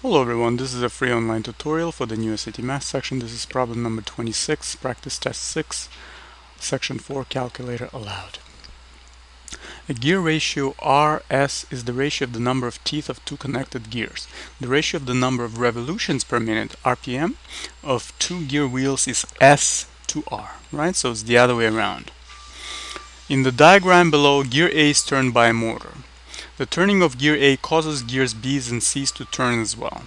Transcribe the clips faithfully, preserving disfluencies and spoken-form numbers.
Hello everyone, this is a free online tutorial for the new S A T Math section. This is problem number twenty-six, practice test six, section four, calculator allowed. A gear ratio R S is the ratio of the number of teeth of two connected gears. The ratio of the number of revolutions per minute, R P M, of two gear wheels is S to R, right? So it's the other way around. In the diagram below, gear A is turned by a motor. The turning of gear A causes gears B's and C's to turn as well.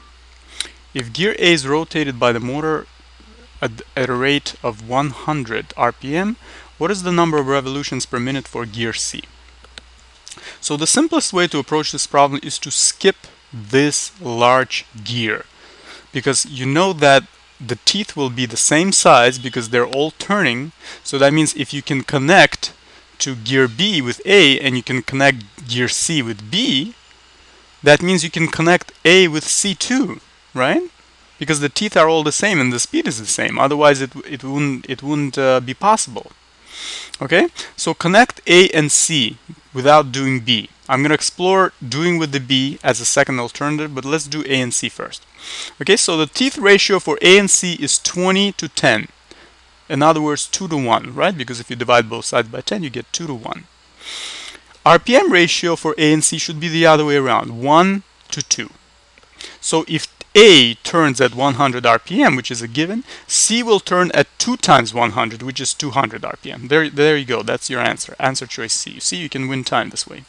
If gear A is rotated by the motor at, at a rate of one hundred R P M, what is the number of revolutions per minute for gear C? So the simplest way to approach this problem is to skip this large gear, because you know that the teeth will be the same size because they're all turning. So that means if you can connect to gear B with A and you can connect gear C with B, that means you can connect A with C too, right? Because the teeth are all the same and the speed is the same. Otherwise, it it wouldn't it wouldn't uh, be possible. Okay, so connect A and C without doing B. I'm going to explore doing with the B as a second alternative, but let's do A and C first. Okay, so the teeth ratio for A and C is twenty to ten. In other words, two to one, right? Because if you divide both sides by ten, you get two to one. R P M ratio for A and C should be the other way around, one to two. So if A turns at one hundred R P M, which is a given, C will turn at two times one hundred, which is two hundred R P M. There, there you go. That's your answer. Answer choice C. You see, you can win time this way.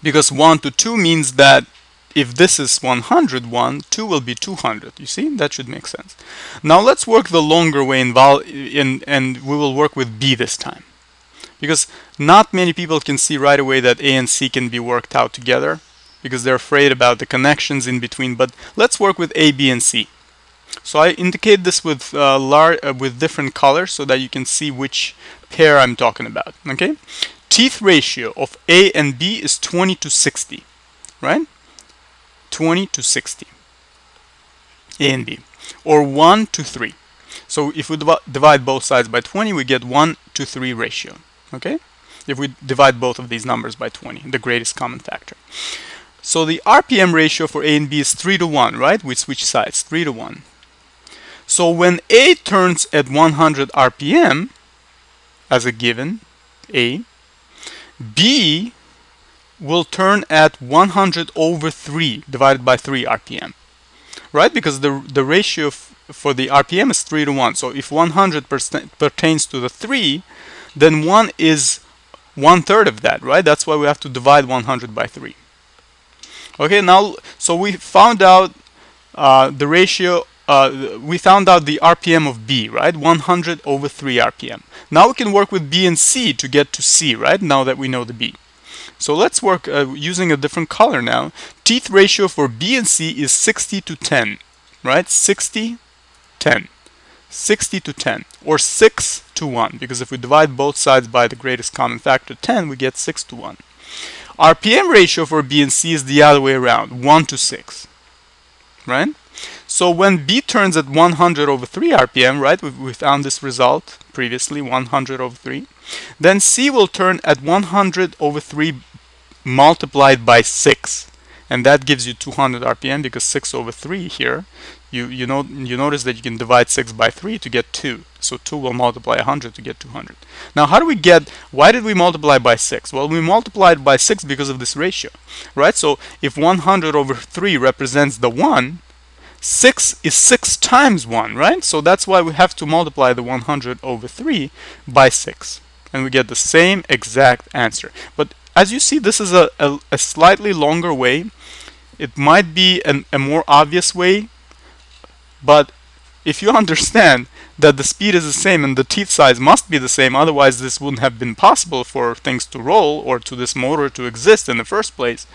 Because one to two means that if this is one hundred, one, two will be two hundred. You see, that should make sense. Now let's work the longer way involved, in, and we will work with B this time, because not many people can see right away that A and C can be worked out together, because they're afraid about the connections in between. But let's work with A, B, and C. So I indicate this with uh, lar uh, with different colors so that you can see which pair I'm talking about. Okay, teeth ratio of A and B is twenty to sixty, right? twenty to sixty, A and B, or one to three. So if we divide both sides by twenty, we get one to three ratio, okay? If we divide both of these numbers by twenty, the greatest common factor. So the R P M ratio for A and B is three to one, right? We switch sides, three to one. So when A turns at one hundred R P M, as a given, A, B will turn at one hundred over three divided by three R P M, right? Because the the ratio for the R P M is three to one. So if one hundred pertains to the three, then one is one third of that, right? That's why we have to divide one hundred by three. Okay, now, so we found out uh, the ratio, uh, we found out the R P M of B, right? one hundred over three R P M. Now we can work with B and C to get to C, right? Now that we know the B. So let's work uh, using a different color now. Teeth ratio for B and C is sixty to ten, right? sixty, ten. sixty to ten, or six to one, because if we divide both sides by the greatest common factor, ten, we get six to one. R P M ratio for B and C is the other way around, one to six, right? So when B turns at one hundred over three R P M, right, we, we found this result previously, one hundred over three, then C will turn at one hundred over three multiplied by six, and that gives you two hundred R P M, because six over three here, you you know you notice that you can divide six by three to get two, so two will multiply one hundred to get two hundred. Now how do we get, why did we multiply by six? Well, we multiplied by six because of this ratio, right? So if one hundred over three represents the one, six is six times one, right? So that's why we have to multiply the one hundred over three by six, and we get the same exact answer. But as you see, this is a, a, a slightly longer way. It might be an, a more obvious way, but if you understand that the speed is the same and the teeth size must be the same, otherwise this wouldn't have been possible for things to roll or to this motor to exist in the first place,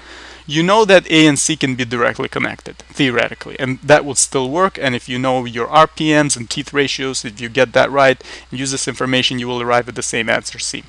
you know that A and C can be directly connected, theoretically, and that will still work. And if you know your R P Ms and teeth ratios, if you get that right and use this information, you will arrive at the same answer, C.